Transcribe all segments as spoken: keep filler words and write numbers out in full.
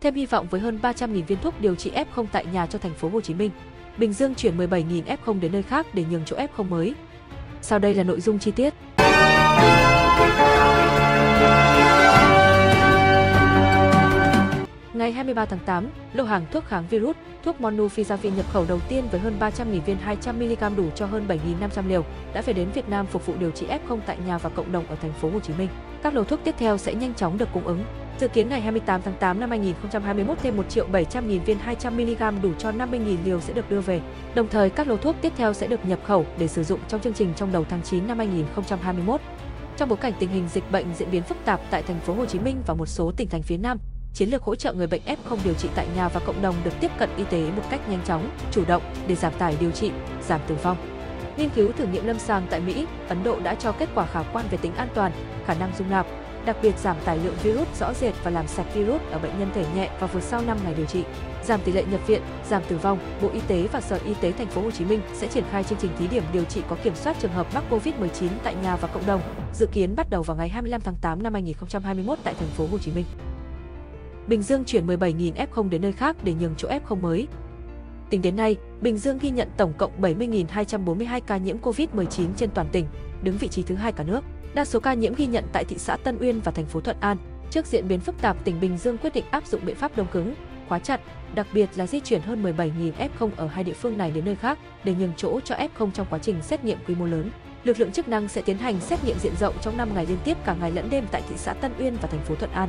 Thêm hy vọng với hơn ba trăm nghìn viên thuốc điều trị ép không tại nhà cho thành phố Hồ Chí Minh. Bình Dương chuyển mười bảy nghìn ép không đến nơi khác để nhường chỗ ép không mới. Sau đây là nội dung chi tiết. Ngày hai mươi ba tháng tám, lô hàng thuốc kháng virus, thuốc Molnupiravir nhập khẩu đầu tiên với hơn ba trăm nghìn viên hai trăm mi li gam đủ cho hơn bảy nghìn năm trăm liều đã về đến Việt Nam phục vụ điều trị ép không tại nhà và cộng đồng ở thành phố Hồ Chí Minh. Các lô thuốc tiếp theo sẽ nhanh chóng được cung ứng. Dự kiến ngày hai mươi tám tháng tám năm hai nghìn không trăm hai mươi mốt thêm một triệu bảy trăm nghìn viên hai trăm mi li gam đủ cho năm mươi nghìn liều sẽ được đưa về. Đồng thời các lô thuốc tiếp theo sẽ được nhập khẩu để sử dụng trong chương trình trong đầu tháng chín năm hai nghìn không trăm hai mươi mốt. Trong bối cảnh tình hình dịch bệnh diễn biến phức tạp tại thành phố Hồ Chí Minh và một số tỉnh thành phía Nam, chiến lược hỗ trợ người bệnh ép không điều trị tại nhà và cộng đồng được tiếp cận y tế một cách nhanh chóng, chủ động để giảm tải điều trị, giảm tử vong. Nghiên cứu thử nghiệm lâm sàng tại Mỹ, Ấn Độ đã cho kết quả khả quan về tính an toàn, khả năng dung nạp, đặc biệt giảm tải lượng virus rõ rệt và làm sạch virus ở bệnh nhân thể nhẹ và vượt sau năm ngày điều trị, giảm tỷ lệ nhập viện, giảm tử vong. Bộ Y tế và Sở Y tế Thành phố Hồ Chí Minh sẽ triển khai chương trình thí điểm điều trị có kiểm soát trường hợp mắc Covid mười chín tại nhà và cộng đồng, dự kiến bắt đầu vào ngày hai mươi lăm tháng tám năm hai nghìn không trăm hai mươi mốt tại Thành phố Hồ Chí Minh. Bình Dương chuyển mười bảy nghìn ép không đến nơi khác để nhường chỗ ép không mới. Tính đến nay, Bình Dương ghi nhận tổng cộng bảy mươi nghìn hai trăm bốn mươi hai ca nhiễm Covid mười chín trên toàn tỉnh, đứng vị trí thứ hai cả nước. Đa số ca nhiễm ghi nhận tại thị xã Tân Uyên và thành phố Thuận An. Trước diễn biến phức tạp, tỉnh Bình Dương quyết định áp dụng biện pháp đông cứng, khóa chặt, đặc biệt là di chuyển hơn mười bảy nghìn ép không ở hai địa phương này đến nơi khác để nhường chỗ cho ép không trong quá trình xét nghiệm quy mô lớn. Lực lượng chức năng sẽ tiến hành xét nghiệm diện rộng trong năm ngày liên tiếp cả ngày lẫn đêm tại thị xã Tân Uyên và thành phố Thuận An.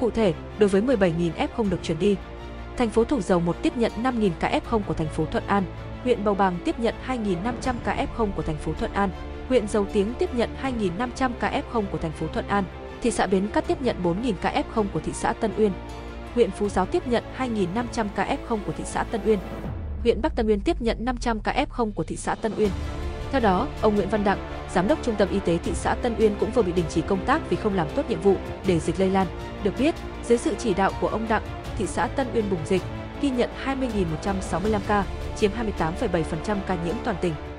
Cụ thể, đối với mười bảy nghìn ép không được chuyển đi, thành phố Thủ Dầu Một tiếp nhận năm nghìn ca ép không của thành phố Thuận An, huyện Bầu Bàng tiếp nhận hai nghìn năm trăm ca ép không của thành phố Thuận An, huyện Dầu Tiếng tiếp nhận hai nghìn năm trăm ca ép không của thành phố Thuận An, thị xã Bến Cát tiếp nhận bốn nghìn ca ép không của thị xã Tân Uyên, huyện Phú Giáo tiếp nhận hai nghìn năm trăm ca ép không của thị xã Tân Uyên, huyện Bắc Tân Uyên tiếp nhận năm trăm ca ép không của thị xã Tân Uyên. Theo đó, ông Nguyễn Văn Đặng, Giám đốc Trung tâm Y tế thị xã Tân Uyên cũng vừa bị đình chỉ công tác vì không làm tốt nhiệm vụ để dịch lây lan. Được biết, dưới sự chỉ đạo của ông Đặng, thị xã Tân Uyên bùng dịch, ghi nhận hai mươi nghìn một trăm sáu mươi lăm ca, chiếm hai mươi tám phẩy bảy phần trăm ca nhiễm toàn tỉnh.